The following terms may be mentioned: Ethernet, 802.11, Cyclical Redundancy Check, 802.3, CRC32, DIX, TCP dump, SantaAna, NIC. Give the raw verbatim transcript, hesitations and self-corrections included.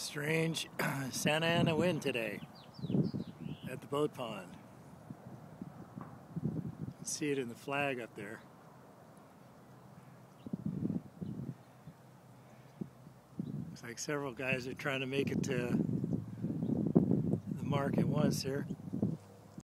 Strange Santa Ana wind today at the boat pond. You can see it in the flag up there. Looks like several guys are trying to make it to the mark at once here.